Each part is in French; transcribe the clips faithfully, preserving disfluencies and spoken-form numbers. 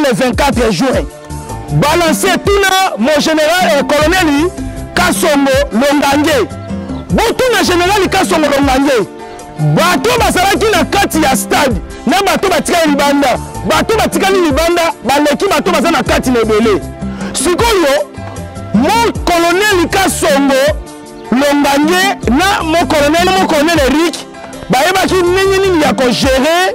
le vingt-quatre juin. Balancez tout le mon général et colonel Kasongo Longangé. Beaucoup de général Kasongo Longangé. Bato basalaki na kati ya stade na bato batikali libanda bato batikali libanda baleki bato baza na kati na ebele sikoyo mon colonel Kasongo Longangé na mon colonel mon colonel Eric bayebaki nini nini ya ko gérer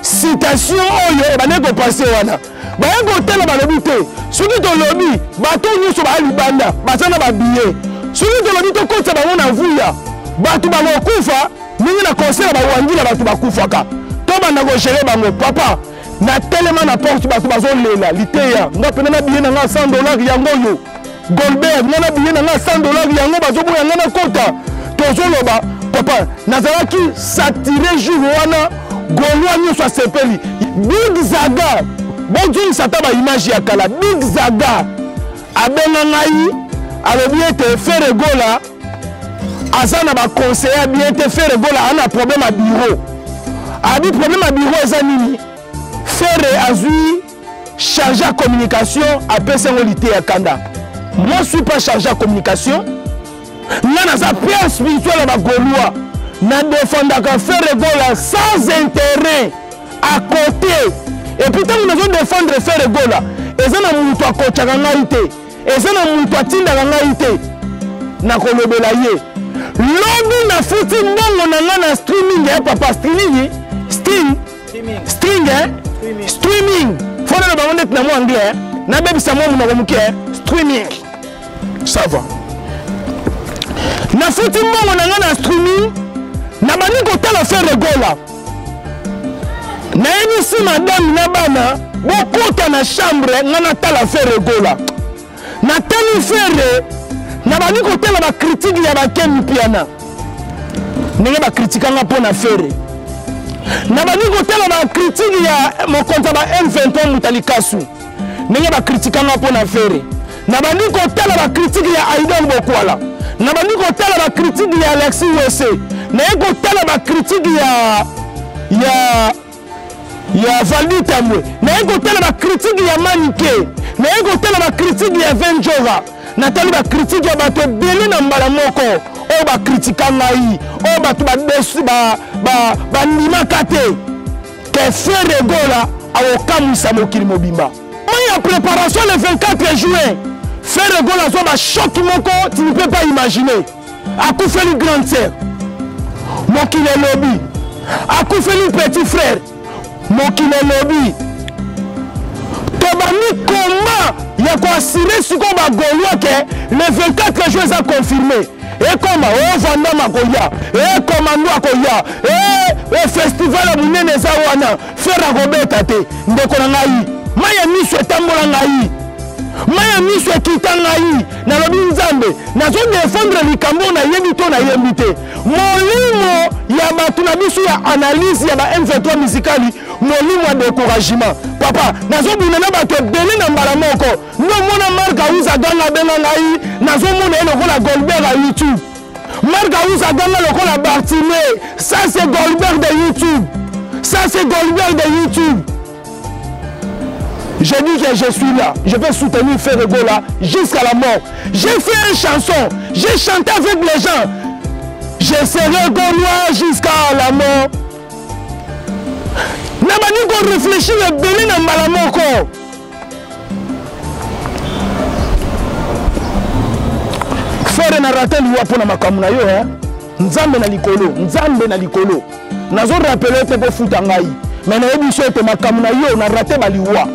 citation oyo ebane ko passer wana bayeko tela balobi te soki to lobi bato nyuso ba libanda bazana ba billet soki to lobi to kota bango na vuya bato balokufa. Nous avons conseillé à papa, na tellement na porte cent dollars yango Goldberg, cent dollars papa, nazalaki satire jouwana Golwani soit sepeli. Big Zaga, bon Dieu sataba image ya kala. Big Zaga, abenangai, abebiete faire gola. Azana ba conseiller bien te faire gola ana problème à bureau. A dit problème à bureau ezani faire azui chargé à communication à personnalité à Kanda. Moi je suis pas chargé à communication. Là dans sa pierre spirituelle ba Goloa na défendre ka faire gola sans intérêt à côté. Et puis tant nous devons défendre faire gola. Ezana muto akocha ngalité. Ezana muto atinda ngalité. Na kolobela ye. L'homme n'a foutu un streaming, papa, streaming, streaming, streaming, streaming, streaming, streaming, ça va. N'a foutu un streaming, n'a pas de faire le gola. N'a pas madame Nabana, beaucoup de chambre, n'a pas faire le gola. N'a pas faire na bani ko tela ba critique ya ba kemi piana nenge ba critique nga pona fere na bani ko tela ba critique ya mo konta ba M vingt et un mutalikasu nenge ba critique nga pona fere na bani ko tela ba critique ya Aidan Bokwala na bani ko tela ba critique ya Alexis Wose na ko tela ba critique ya ya ya Valdi Tambwe na ko tela ba critique ya Manike na ko tela ba critique ya Venjova. Nathalie va critiquer bato belé na mbalamoko o ba critiquer ngai o bato ba besu ba ba ba nima kate ke faire gola awokamusa mokili mobimba moi en préparation le vingt-quatre juin faire gola zo ba choc moko tu ne peux pas imaginer akufeli grand sœur mokile lobi akufeli petit frère mokile lobi tobani comment il y a quoi assurer ce qu'on va Goloa que le vingt-quatre juin a confirmé. Et comme on vend ma Goya, et comme on doit Goya, et le festival à Mounene Zawana, faire à Robert Tate, Ndokonangaï, Miami soit Tambolangaï, Miami soit Kitangaï, Nalobin Zambe, Nazon défendre le Camon à Yemito à Yemite. Mon limo, il y a ma Tunabisu à analyse, il y a ma M vingt-trois musicali. Mon livre d'encouragement. Papa, nous avons besoin de donner dans Balamoko. Nous avons marqué à Ouzagan la Benanaï. Nous avons la Goldberg à YouTube. Marqué à Ouzagan la Bartimé. Ça, c'est Goldberg de YouTube. Ça, c'est Goldberg de YouTube. Je dis que je suis là. Je vais soutenir Ferregola jusqu'à la mort. J'ai fait une chanson. J'ai chanté avec les gens. Je serai Gaulois jusqu'à la mort. N'a pas dit qu'on réfléchit le béni dans Malamoko. Faire un raté lui pour la macamouna yo, hein. Nzambe na likolo, nzambe na likolo. Nazo rappelé te pour foutre ngai. Mais na ebi so te macamouna yo na raté baliwa.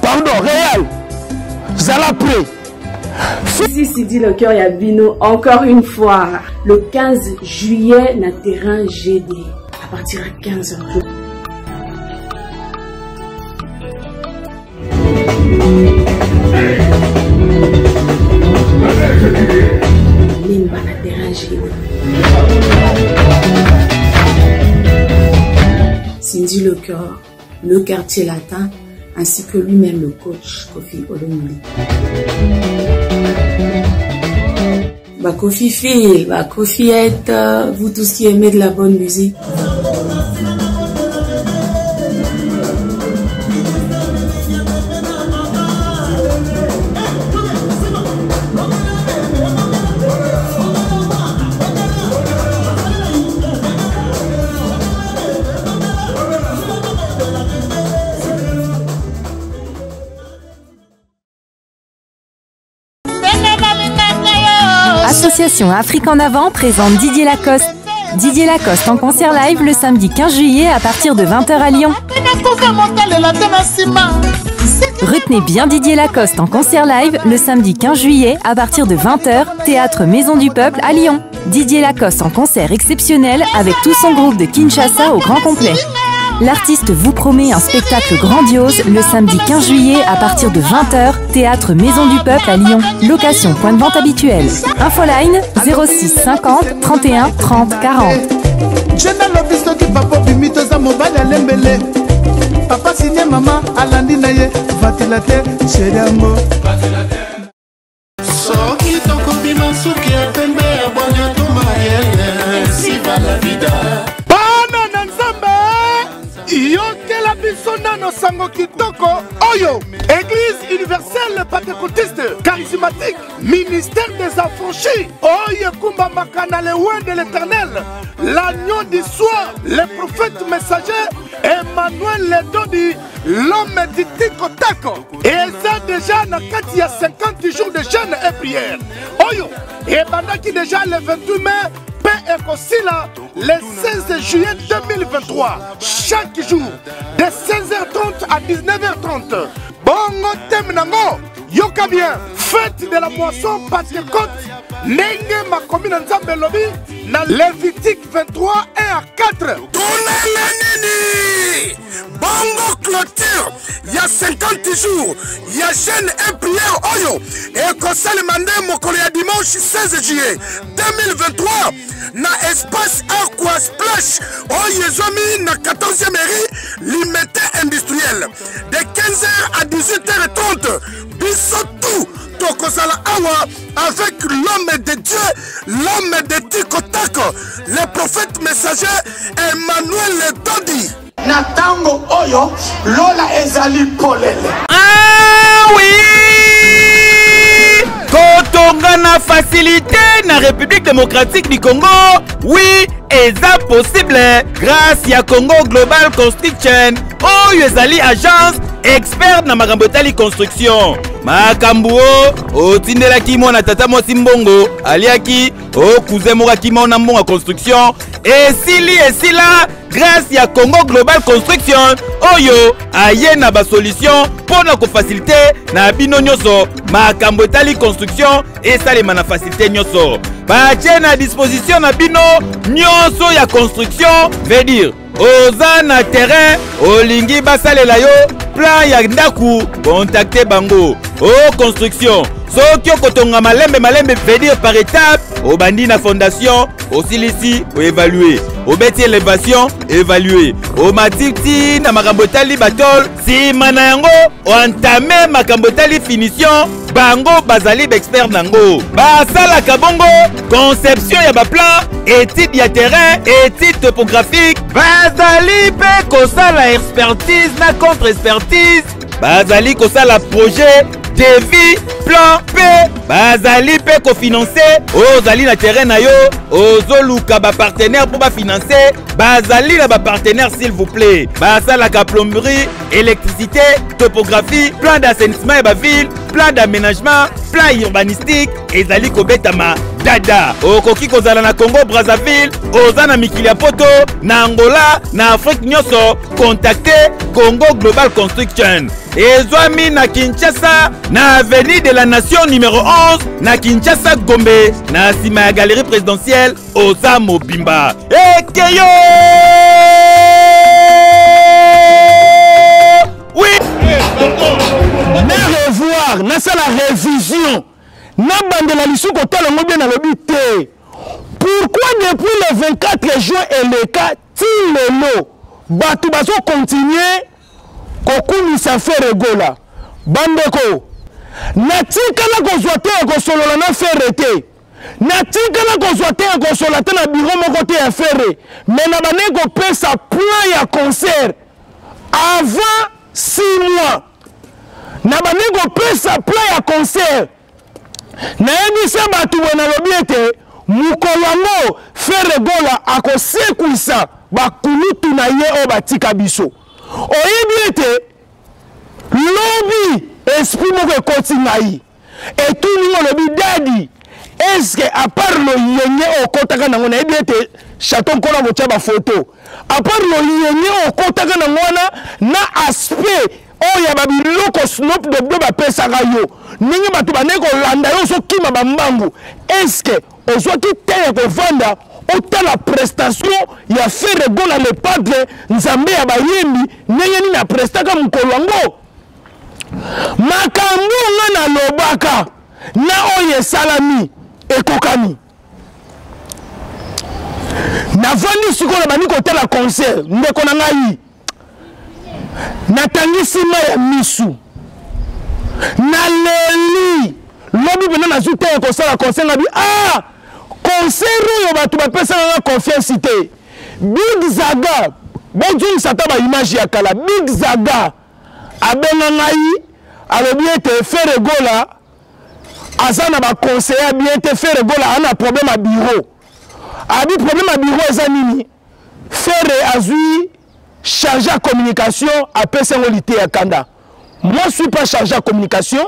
Pardon, réel. Zala pré. Si si dit le cœur ya Bino encore une fois. Le quinze juillet na terrain G D. À partir de quinze heures. Cindy Le Cœur, le quartier latin, ainsi que lui-même le coach Kofi Olomili. Bah Kofi fille, bah Kofi est, euh, vous tous qui aimez de la bonne musique. L'association Afrique en Avant présente Didier Lacoste. Didier Lacoste en concert live le samedi quinze juillet à partir de vingt heures à Lyon. Retenez bien Didier Lacoste en concert live le samedi quinze juillet à partir de vingt heures, Théâtre Maison du Peuple à Lyon. Didier Lacoste en concert exceptionnel avec tout son groupe de Kinshasa au grand complet. L'artiste vous promet un spectacle grandiose le samedi quinze juillet à partir de vingt heures, Théâtre Maison du Peuple à Lyon. Location, point de vente habituel. Infoline zéro six cinquante trente et un trente quarante. Sango Kitoko Oyo, Église universelle pentecôtiste charismatique, ministère des affranchis, Oye Kumba Makana, le roi de l'éternel, l'agneau du soir, le prophète messager, Emmanuel Ledodi, l'homme du Tikotako. Et ça déjà, il y a cinquante jours de jeûne et prière. Oyo, et pendant qui déjà le vingt-huit mai, le seize juillet deux mille vingt-trois, chaque jour, de seize heures trente à dix-neuf heures trente. Bongo Temnango, Yoka bien, fête de la moisson Pentecôte, Nenge ma commune Nzambe Lobi, dans Lévitique vingt-trois, un à quatre. Bongo clôture, il y a cinquante jours, il y a jeûne et prière, Oyo, et Conseil Mandé Mokolo ya dimanche seize juillet deux mille vingt-trois. Na espace Aqua Splash au Yezomi na quatorzième mairie limité industriel de quinze heures à dix-huit heures trente. Bisotou Tokosala Awa avec l'homme de Dieu, l'homme de Tikotak, le prophète messager Emmanuel Dodi. Natango Oyo Lola Ezali Polele. Ah oui, Kotonga na facilité na République démocratique du Congo, oui, et ça possible grâce à Congo Global Construction. Oh, Yezali agence expert na Magambotali construction. Makambo, oh tindela kimo na tata mo simbongo, aliaki, oh cousin mo kimo na mbongo construction. Et si li et si là, grâce à Congo Global Construction, Oyo, aye na ba solution pour na ko faciliter na bino nyoso. Makambo tali construction et ça les mana faciliter nyoso. Ba tienne à disposition na bino nyoso ya construction, veut dire Oza na terrain, Olingi basalela yo, plan ya ndaku, contactez bango. Oh construction, sokyo kotonga malembe malembe veut dire par étape, au bandi na fondation, au silici, au évaluer, au beti élévation, évaluer, au matiti na makambotali batol, si manayango, o entame makambotali finition, bango bazali d'expert nango. Basala kabongo, conception ya ba plan, étude ya terrain, étude topographique, bazali pe kosala expertise na contre-expertise, bazali kosala projet, devis, plan P, bazali pe kofinancer, ozali na terrain na yo, ozoluka ba partenaire pour ba financer, bazali na ba partenaire s'il vous plaît, basala ka plomberie, électricité, topographie, plan d'assainissement et ba ville, plan d'aménagement, plan urbanistique, ezali kobetama dada. Okoki kozala na Congo Brazzaville, ozana mikili ya poto, na Angola, na Afrique nyoso, contactez Congo Global Construction. Ezwami na Kinshasa, na avenue de la nation numéro onze, na Kinshasa Gombe, na sima ya galerie présidentielle, oza Mobimba. Ekeyo! Oui! Na revoir, na sa la révision. Na bandela lisuko talongo bien na lobité. Pourquoi depuis le vingt-quatre juin et le quatre, Tilelo, Batou Bazo continuer? Kokouni sa fait regola. Bandeko. Natika la consoité et consololana na fait rete. Natika la consoité et consolata na bureau mon côté à ferré. Mais na banego pesa point à concert. Avant six mois. Na banego pesa point à concert. Na yebisa batu wana lobiete. Mukolamo fait regola a kosekuisa. Bakulutu na ye o batika biso. Oyebiete, lobby esprit moko ekoti ngai. Et tout le monde lobby daddy, est-ce que à part le yéné au kotaka na ngona ebete chaton kola botia ba photo à part le yéné au kotaka na ngona na aspect oh ya ba biloko snop de do ba pesa kayo ningi batu ba ne ko landa yo so kima ba mbangu est-ce que ozo ki te ko vanda autant la prestation il a fait rigole à le padre nzambe ya ba yembi nengeni na prestaka mkolongo makambu ngana lobaka na oye salami ekokami na vandi sikola bani ko tela concert ndeko na ngai natangisi ya misu na leli lobi bena na zute ko sala concert ngabi ah concert yo batu ba pesa na confiance te big zaga bonjour sataba image ya kala big zaga abena ngai alobi ete fere gola azana ba conseiller bien te faire gola ana problème à bureau abi problème à bureau ezanini faire azui chargé à communication à personnalité à kanda moi je suis pas chargé à communication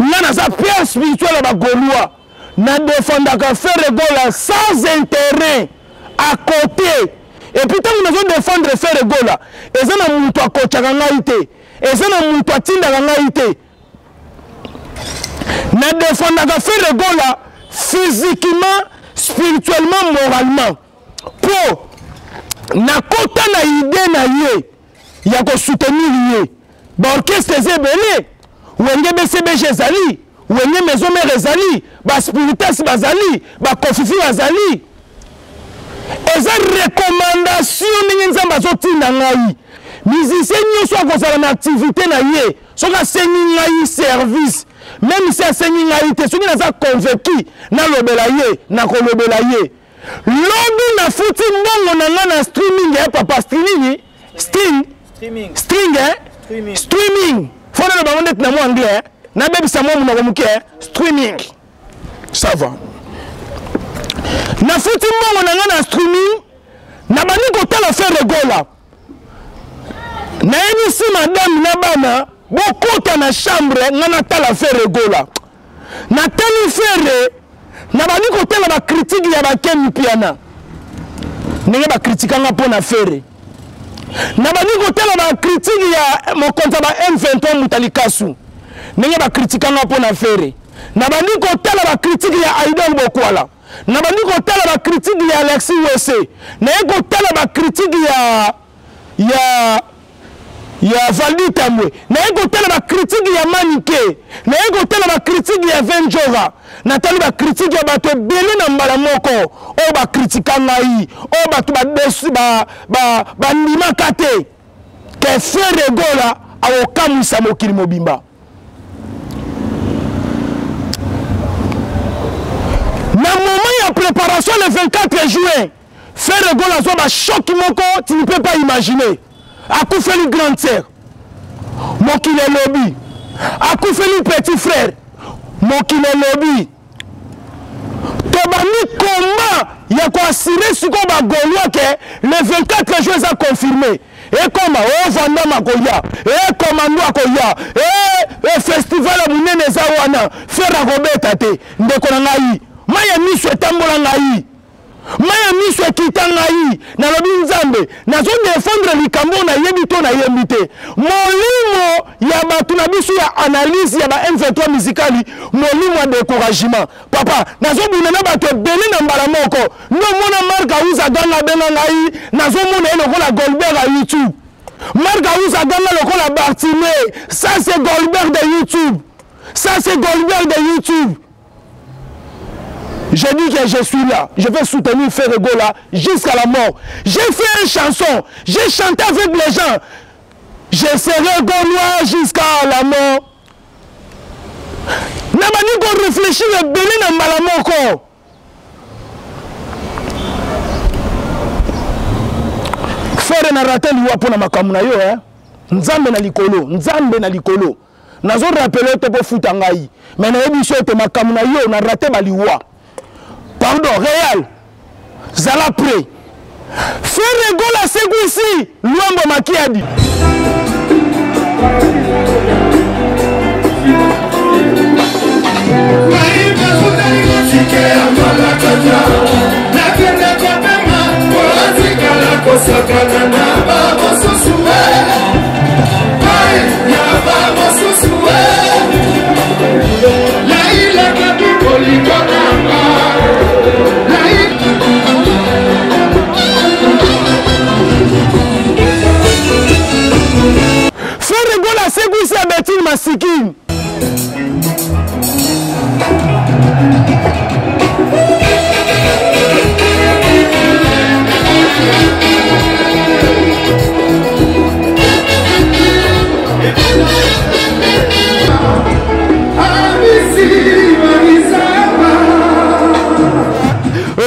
nana za pierre spirituelle ba goloa na défendaka faire gola sans intérêt à côté et puis tant on veut défendre faire gola ezana muto akotaka ngaité ezana muto atindaka ngaité na défendaka faire gola physiquement, spirituellement, moralement. Pour na kota na idée na ye ya ko soutenir ye. Ba orchestre zebele, wenge B C B jezali, wenge maison mère zali, ba spiritas bazali, ba kofifi bazali. Eza recommandation ni nzamba zotina ngai. Musicien nyoso ko sala na activité na ye, soka seni ngai service. Même si c'est une réalité, si on a convaincu, on a l'obélaye, on a l'obélaye. L'obélaye, on a foutu, on a un streaming, hein, papa, streaming, string, streaming, string, hein, streaming. Faut que l'on ait un mot anglais, n'a même pas un mot anglais, streaming. Ça va. On a foutu, on a un streaming, on a un côté de faire le gola. On a une ici, madame, on a un beaucoup dans la chambre, on a tel affaire gola. On a tel affaire, on a dit qu'on a critiqué le piano. On a critiqué le affaire. On a dit qu'on a critiqué mon compte M vingt-trois Mutalikasu. On a critiqué le affaire. On a dit qu'on a critiqué Aïdan Bokwala. On a dit qu'on a critiqué Alexis Wessé. On a critiqué ya il y a Valdi Tamwe. Il y a critique de Maniké. Il y a critique de Venjora. Il y a critique de Belin Malamoko. Il y a critique de Naï. Il y a Nimakate. Il y a Fere Gola. Il y a Kamusa Mokirimobimba. Dans le moment de préparation, le vingt-quatre juin, Fere Gola, il y a un choc qui ne peut pas imaginer. A tout fait le grand frère, mon qui le lobby. A tout fait le petit frère, mon qui le lobby. Tobani comment il y a quoi assurer ce qu'on va Goliath que le vingt-quatre juin a confirmé. Et comment on vend à Goya, et comment nous à Goya, et festival à Mounene Zawana, faire à Robert Tate, Ndekonanaï, Miami Souetambolangaï. Miami soit kitangaï, na lobi nzambe, na zo défendre likambo na yebito na yebite. Molimo ya batu na biso ya analyse ya ba M vingt-trois musicali, molimo ya découragement. Papa, na zo bunena batu belé na mbala moko, no mona marka uza gana benangaï, na zo mona lokola Goldberg ya YouTube. Marka uza gana lokola Bartimé, ça c'est Goldberg de YouTube. Ça c'est Goldberg de YouTube. Je dis que je suis là, je vais soutenir Ferregola jusqu'à la mort. J'ai fait une chanson, j'ai chanté avec les gens. Je serai Gaulois jusqu'à la mort. N'a pas dit qu'on réfléchit le Bénin à Malamoko. Faire un ratel ou apprendre ma camunayo, hein? Nzambe na likolo, Nzambe na likolo. N'a pas rappelé que pour foutre ngaï. Mais n'a pas dit que ma camunayo n'a raté ma liwa. Pardon, réel. Zala pré. Fere Gola Seguisi. Luambo Makiadi. Katil Masikim.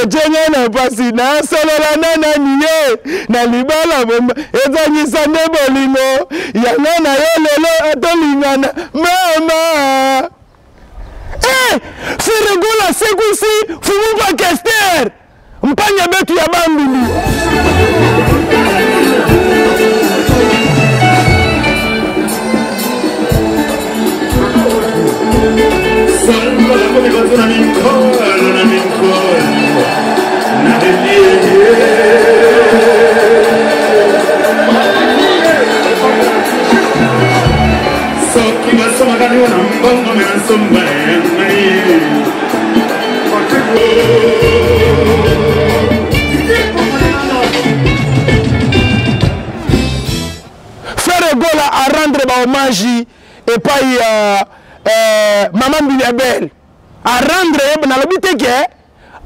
Jengena basi na solola nana niye na libala bomba ezanyisa nebolingo ya nana yelelo atolingana mama eh sirugula segusi fumu pakester mpanya betu ya bambili Faire Gola à rendre ma hommage et pas Maman Bilabel à rendre dans le but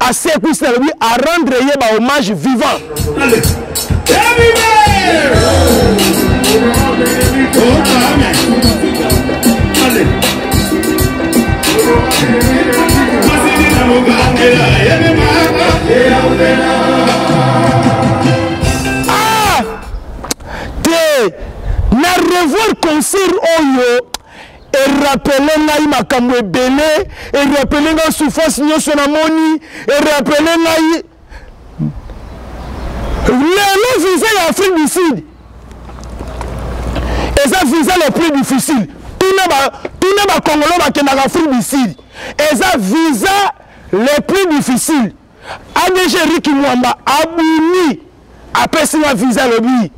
à ses coups à rendre ma hommage vivant. Ah! Te na revoir concert Oyo et rappelez naï makamwe belé et rappelez naï souffrance nyoso na moni et rappelez naï le visa l'Afrique du Sud et ça visa le plus difficile. Tout le Congolais va être dans l'Afrique du Sud. Et ça, visa le plus difficile. A D G Ricky Mwamba, Abouni, après ça, la visa le lui.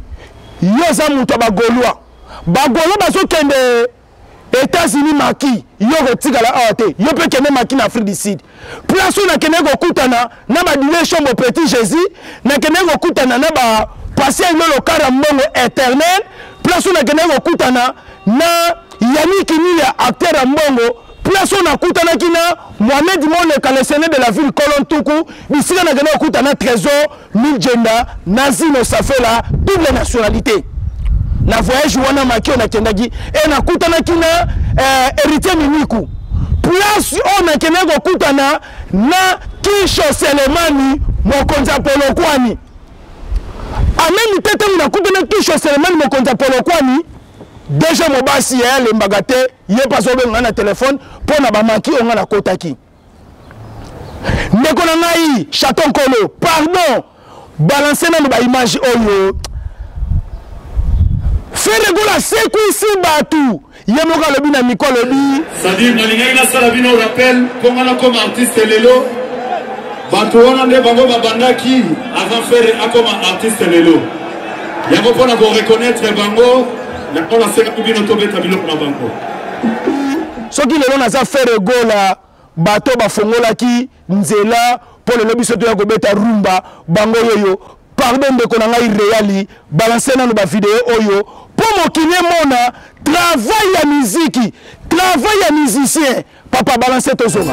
Yosa Moutaba Gaulois. Bagolo, parce que les États-Unis maki, ils ont retiré la A O T. Ils ont pris qu'ils ont maki en Afrique du Sud. Place où ils ont koutana, ils ont dit chambre petit Jésus, ils ont koutana, ils ont passé le carambongo éternel. Place où ils ont koutana, Yannick Nilia, acteur à Mbongo, place on a Koutana Kina, Mohamed Moneka, le sénat de la ville Kolon Toukou, ici on a gagné Koutana Trésor, Nidjenda, Nazino Safela, double nationalité. Na voyage wana maki on a Kendagi, et na Koutana Kina, héritier Mimiku. Place on a Kenego Koutana, na Kisho Selemani, Mokonza Polokwani. Amen, peut-être on a Koutana Kisho Selemani, Mokonza Polokwani. Déjà, mon bas, si elle est bagatée, il n'y a pas de téléphone pour la banque, on a la côte à qui. Nekonanaï, chaton colo, pardon, balancez la image au lot. Faites le goût à ce qu'on s'y bat tout. Il y a mon galobine à Micolobi. C'est-à-dire, Nalinga Salabino rappelle, comme on a comme artiste Lelo, Batouana de Bango Babandaki, avant de faire comme artiste Lelo. Il y a beaucoup à reconnaître Bango. Ce qui est l'on a fait le gola, bateau bafongola qui, nzela, pour le lobby sotoya gobeta rumba, bango yoyo, pardon de konanga irreali, balancez dans nos vidéos oyo, pour mon kiné mona, travail à musique, travail à musicien, papa balancez ton zoma.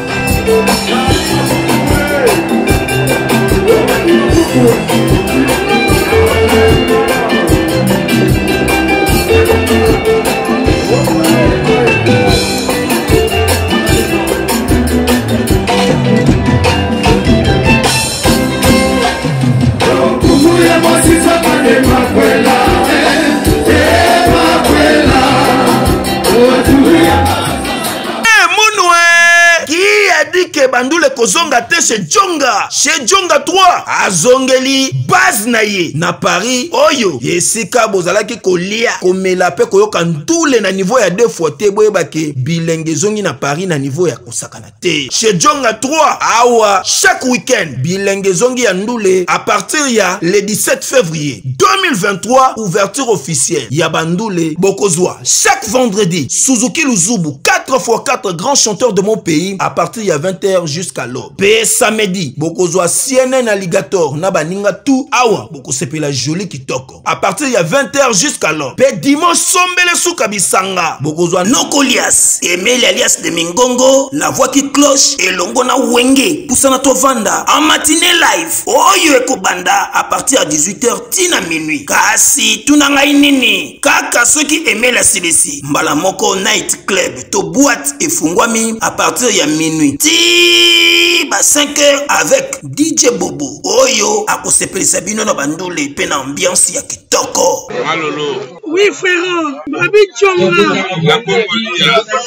Chez Djonga, chez Djonga trois, à Zongeli, base naïe, na Paris, oyo, yesika bozala ki kolia, komela pe koyokan tous les na niveau ya deux fois te boyeba ke bilenge zongi na Paris na niveau ya kosakana te. Chez Djonga trois, awa, chaque week-end, bilenge zongi ya ndule, à partir ya le dix-sept février deux mille vingt-trois, ouverture officielle, ya bandule, bokozwa, chaque vendredi, Suzuki Luzubu, quatre quatre fois quatre grands chanteurs de mon pays à partir de vingt heures jusqu'à l'aube. Pe samedi, bokozwa C N N Alligator na baninga tout awa bokosepela joli kitoko à partir de vingt heures jusqu'à l'aube. Pe dimanche sombele soukabisanga bokozwa Nokolias Emeli alias de Mingongo na voix qui cloche et longo na wenge poussana tovanda en matinée live oyo ekobanda à partir de dix-huit heures tina minuit. Kasi tunanga inini kaka ceux qui aimaient la C D C mbala moko night club to boîte et fungwami à partir de minuit. Ti ba cinq heures avec D J Bobo oyo akosepeli sabino na bandole pe na ambiance ya kitoko. Alolo. Oui frérot, Babi Tchonga.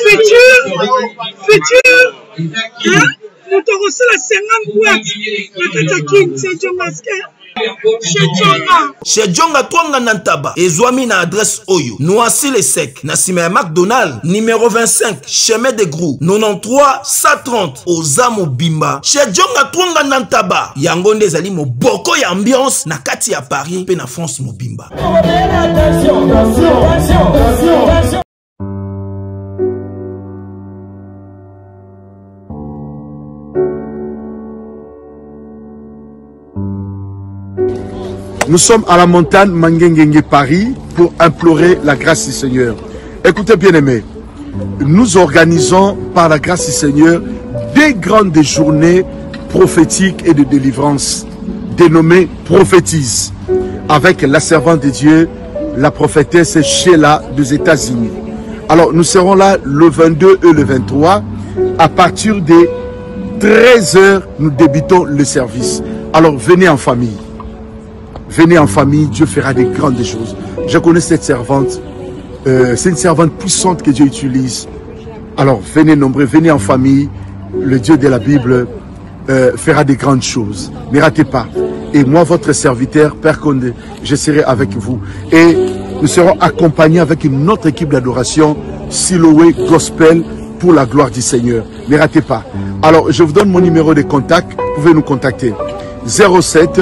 Futur, futur. Hein? Nous t'aurons la cinquante boîtes. C'est Dieu masqué. Chez Djonga. Chez Djonga Twanga Nantaba. Et Zouami na adresse Oyo. Noisy les secs. Nassime McDonald. Numéro vingt-cinq. Chemin des Grous. quatre-vingt-treize cent trente. Ozamo Bimba. Chez Djonga Twanga Nantaba. Yangonde Zali mo boko ya ambiance. Nakati à Paris. Pena France mo Bimba. Attention, attention, attention, attention, attention. Nous sommes à la montagne Mangengenge Paris pour implorer la grâce du Seigneur. Écoutez bien aimés, nous organisons par la grâce du Seigneur des grandes journées prophétiques et de délivrance dénommées prophétises avec la servante de Dieu, la prophétesse Sheila des États-Unis. Alors nous serons là le vingt-deux et le vingt-trois. À partir des treize heures, nous débutons le service. Alors venez en famille. Venez en famille, Dieu fera des grandes choses. Je connais cette servante. Euh, c'est une servante puissante que Dieu utilise. Alors, venez nombreux, venez en famille. Le Dieu de la Bible euh, fera des grandes choses. Ne ratez pas. Et moi, votre serviteur, Père Condé, je serai avec vous. Et nous serons accompagnés avec une autre équipe d'adoration, Siloé Gospel, pour la gloire du Seigneur. Ne ratez pas. Alors, je vous donne mon numéro de contact. Vous pouvez nous contacter. zéro sept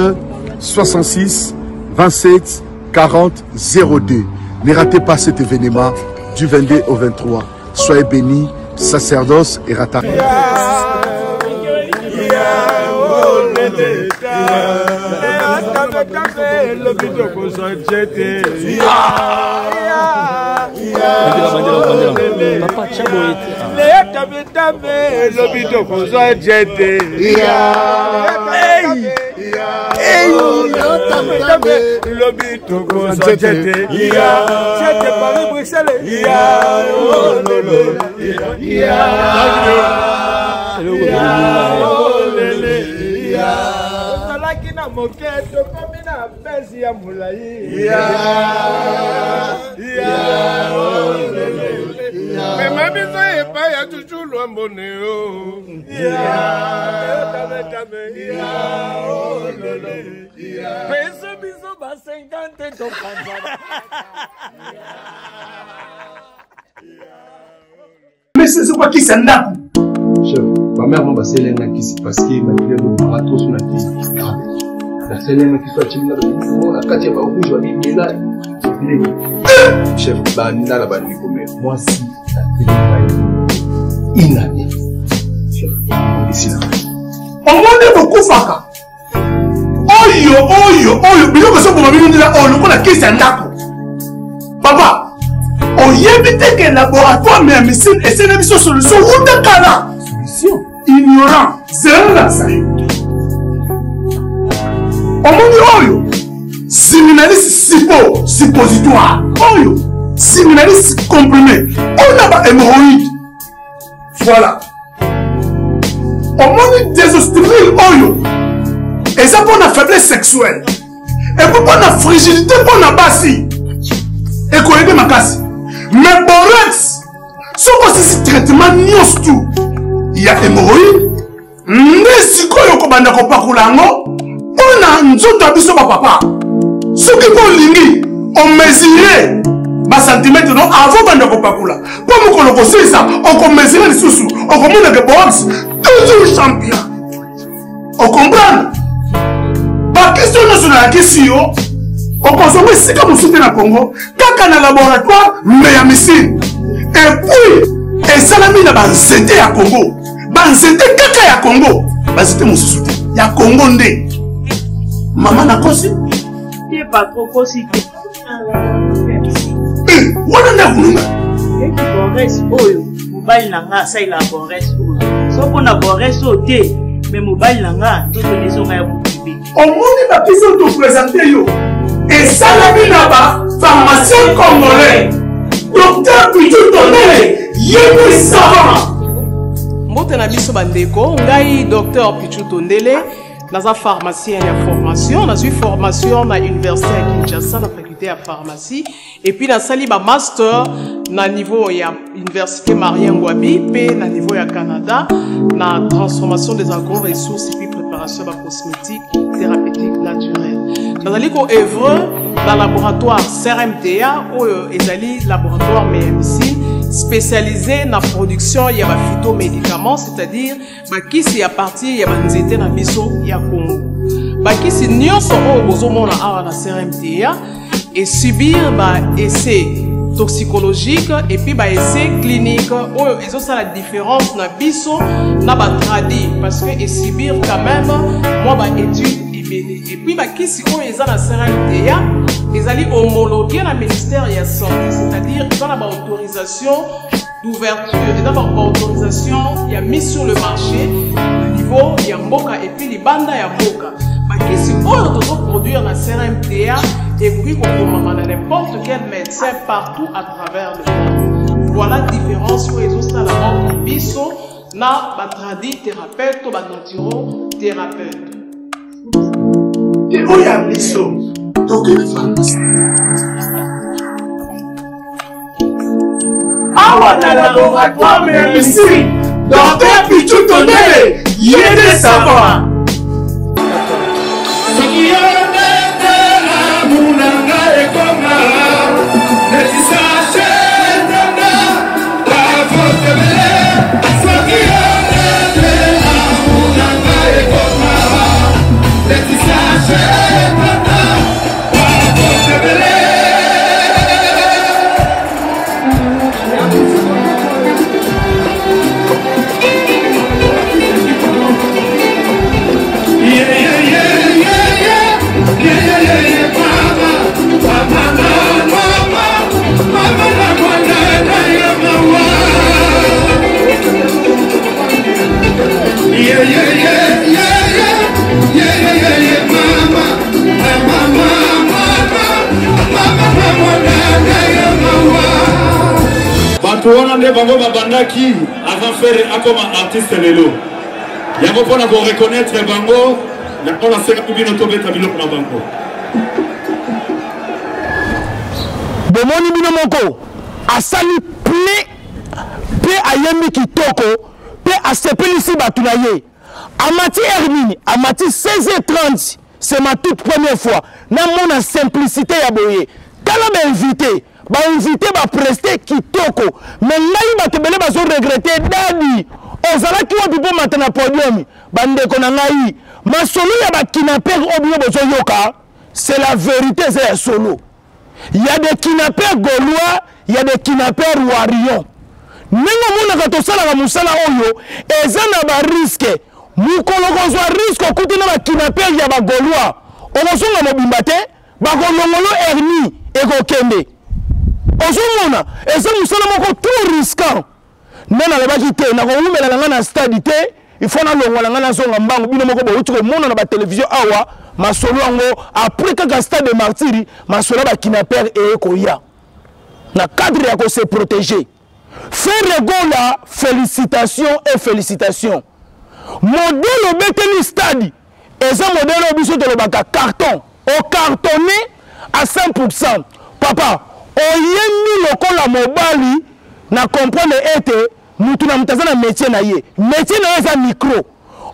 soixante-six vingt-sept quarante zéro deux. Ne ratez pas cet événement du vingt-deux au vingt-trois. Soyez bénis, sacerdoce et rattrapés. Yeah, peso biso ba cinquante to panzana. Mais c'est quoi qui s'en a? Je, ma mère m'a passé l'un qui s'est passé, ma fille m'a pas trop sur la fille. La seule qui soit timide là, la quatre va au bout, je vais bien là. Chef Banina la bande comme moi si la fille va il n'a rien. Chef, ici là. On monte beaucoup faka. Oyo, oyo, oyo, biloko so boma bino ndela oyo kola kisa ndako. Papa, oyebite ke laboratoire mais machine et c'est une solution outa kala. Solution ignorant, zéro la sayo. Omoni oyo, siminaliste sipo, suppositoire. Oyo, siminaliste comprimé. On a ba hémorroïde. Voilà. Omoni désostril oyo. Et ça pour la faiblesse sexuelle. Et pour la fragilité pour la basse. Et qu'on aide ma casse. Mais borax, si on se traitement n'yons tout. Il y a hémorroïdes. Mais si on a un peu de papa. Ce qui est on mesurait bas centimètres avant de papula. Pour nous connaître ça, on mesurait les sous-sous. On comprend que borax, toujours champion. On comprend. La question sur la question, on consomme si comme vous dans le Congo, quand on a un laboratoire, mais il y a un missile. Et puis, et ça, la na banzete ya Congo, banzete kaka ya Congo, banzete mosusu ya Congo nde. Maman na kosi ye pa kokosi te. Eh, wana na kulunga. Ye ki bores oyo, mobali nanga sa ila bores oyo. Soko na bores oyo te, mais mobali nanga to to leso nga ya kubibi. Omoni ba piso to présenter yo. Et ça la bina ba pharmacien congolais. Docteur Pitou Tonele, yebui savant. Mbote na biso bandeko, ngai docteur Pitou Tonele. Dans la pharmacie, il y a formation. Dans une formation à l'université à Kinshasa, dans la faculté à pharmacie. Et puis, dans le master, dans le niveau de l'université Marien Ngouabi, puis dans le niveau du Canada, dans la transformation des agro-ressources et puis préparation de la cosmétique, thérapeutique, naturelle. Dans le œuvre, dans le laboratoire C R M T A, ou le laboratoire M M C, spécialisé dans la production de phytomédicaments, c'est-à-dire qui c'est à partir de la maison ya Congo. Qui c'est nous sommes besoin de la C R M T A et subir des essais toxicologiques et puis des essais cliniques. Ils ont ça la différence dans biso na ba tradi parce que subir quand même moi ba étude et puis qui c'est on est dans la C R M T A. Ils allaient homologuer le ministère de la Santé, c'est-à-dire dans la autorisation d'ouverture, dans l'autorisation, il y a mis sur le marché, au niveau, il y a Mboka et puis les bandes, il y a Mboka. Mais si on doit produire la C R M T A, et puis on commande à n'importe quel médecin partout à travers le monde. Voilà la différence pour les autres, la banque des bisous, na batradi thérapeute ou batnatiro thérapeute. Et où y a bisous? Donc, ah, la laboratoire, mais ici, dans tes Pitou Tonele, il y a des savants. Bango babandaki avant faire comme artiste lelo. Yango pona ko reconnaître bango na pona seka bino tobeta biloko na bango. Bomoni bino moko asali ple pe ayemi kitoko pe asepelisi batunaye. Amati Hermine, amati seize heures trente, c'est ma toute première fois. Na mona simplicité ya boye. Kala be invité ba invité ba prester kitoko mais ngai ba tebele ba zo regretter dadi ozala ki wapi po matana podium ba ndeko na ngai masolo ya ba kidnappers obilo bozo yoka c'est la vérité c'est la solo il y a des kidnappers gaulois il y a des kidnappers warion nengo mona kato sala ba musala oyo ezana ba risque mukolo kozwa risque kutina ba kidnappers ya ba gaulois ozonga mobimba te ba kolongolo Hermie ekokende. Ozomona, eza musala moko trop risquant. Nena lebaki te na ko umela nga na stade te, il faut na longwa nga na zonga mbango bino moko bo utiko mona na ba télévision awa, masolo ngo après kaka stade de martyri, masolo ba kidnapper e koya. Na cadre ya ko se protéger. Faire gola, félicitations et félicitations. Modèle beteni stade, eza modèle obiso to lebaka carton, au cartonné à cent pour cent. Papa oyemi lokola mobali na comprendre ete mutu na mtazana métier na ye métier na eza micro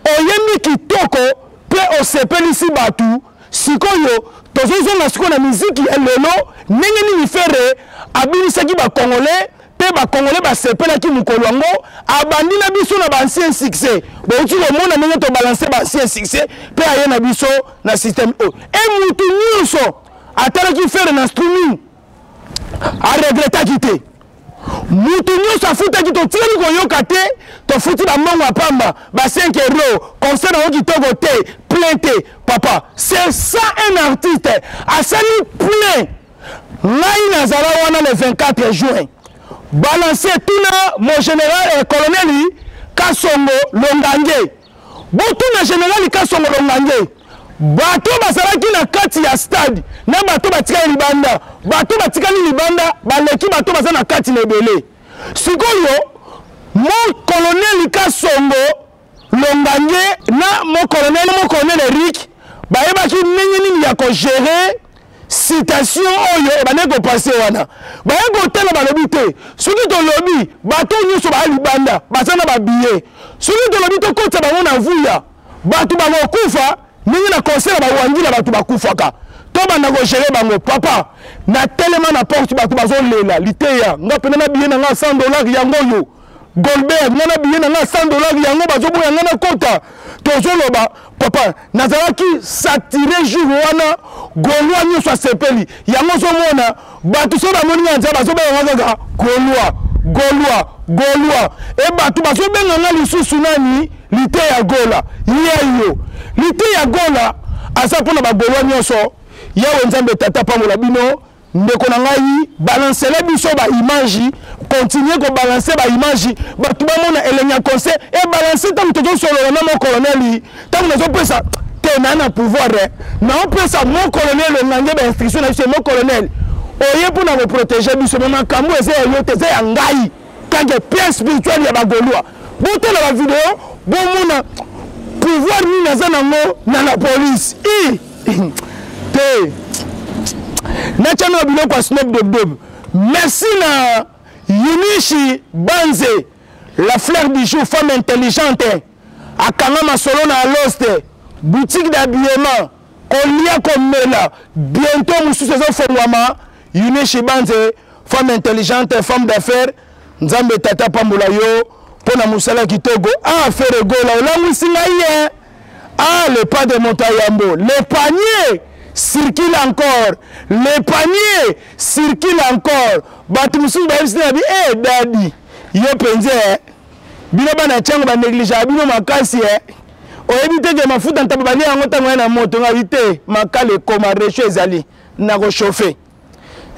oyemi kitoko pe osepelisi batu sikoyo tozozo na siko na musique ya lelo nenge ni mifere abinisaki ba congolais pe ba congolais ba sepelaki mukolo yango abandi na biso na ba ancien succès bo utilo mona nenge to balancer ba ancien succès pe aye na biso na système o e mutu nyonso atala ki faire na streaming a regretter quitter. Moutou nyo sa fouta ki to tire ni kon yo kate, to fouti la mangwa pamba, ba cinq euros, conseil na yo to vote, plainte, papa. C'est ça un artiste. A ça ni plein. Naï Nazara wana le vingt-quatre juin. Balancez tout là, mon général et colonel Kasongo Longange. Bon tout le général Kasongo Longange. Bato basalaki na kati ya stade na bato batika libanda bato batika libanda baleki bato baza na kati lebele sikoyo mon colonel Kasongo Longange na mon colonel mon colonel Eric bayebaki nini nini ya ko gérer citation oyo e baneko passer wana bayeko tela balobi te soki to lobi bato nyuso ba libanda bazana ba billet soki to lobi to kota bango na vuya bato bango kufa. Mingi na conseil ba wangi la batu bakufaka. Toba na go gérer bango papa. Na tellement na porte batu bazo lela liteya. Nga pena na billet na cent dollars yango yo. Goldberg na na billet na cent dollars yango bazo boya na kota. Tozo loba papa nazalaki satire jour wana golwa nyo so sepeli. Yango zo mona batu so ba moni nza bazo ba ngaka golwa golwa golwa e batu bazo benga na lisusu nani liteya gola. Yeyo. Lité ya gola asa pona ba golwa nyoso yawe nzambe tata pangola bino ndeko na ngai balancer le biso ba image continuer ko balancer ba image ba tuba mona elenya conseil et balancer tant to solo na mon colonel tant na zo pesa te na na pouvoir na on pesa mon colonel Longange ba instruction na mon colonel oye pona ko protéger biso mona kambo ese yo te ya ngai tange pièce spirituelle ya ba golwa bote na ba vidéo bo mona pouvoir ni nazanango na la police i te na chano biloko snop de dob merci na Yunishi Banze la fleur du jour femme intelligente à Kanama solo na l'oste boutique d'habillement kolia komela bientôt musu sezo fongwama Yunishi Banze femme intelligente femme d'affaires nzambe tata pambola yo pona musala kitogo a faire gola la musinga hier ah le pas de Montayambo le panier circule encore le panier circule encore batumusu ba msinabi eh daddy yo penze bino bana chango ba negliger bino makasi eh oyebite ke mafuta ntaba ni yango tango na moto ngavite makale koma recho ezali na ko chauffer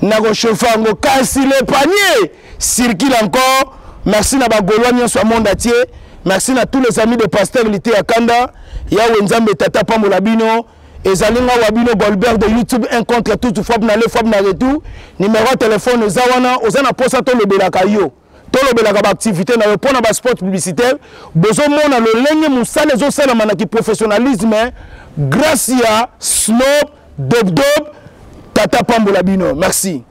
na ko chauffer ngo kasi le panier circule encore. Merci à Bagolois, nous sommes monde entier. Merci à tous les amis de Pasteur Lité Akanda. Yawe Nzambe Tata Pamolabino. Et Zalinga Wabino Golbert de YouTube, un contre tout, frappe dans le frappe dans le tout. Numéro de téléphone, Zawana, Ozana Posa Tolo Belakayo. Tolo Belaka activité, nous répondons à sport publicitaire. Besoin de le lengue, nous sommes les autres, nous sommes professionnalisme. Gracia, Snob, Dob Dob, Tata Pamolabino. Merci.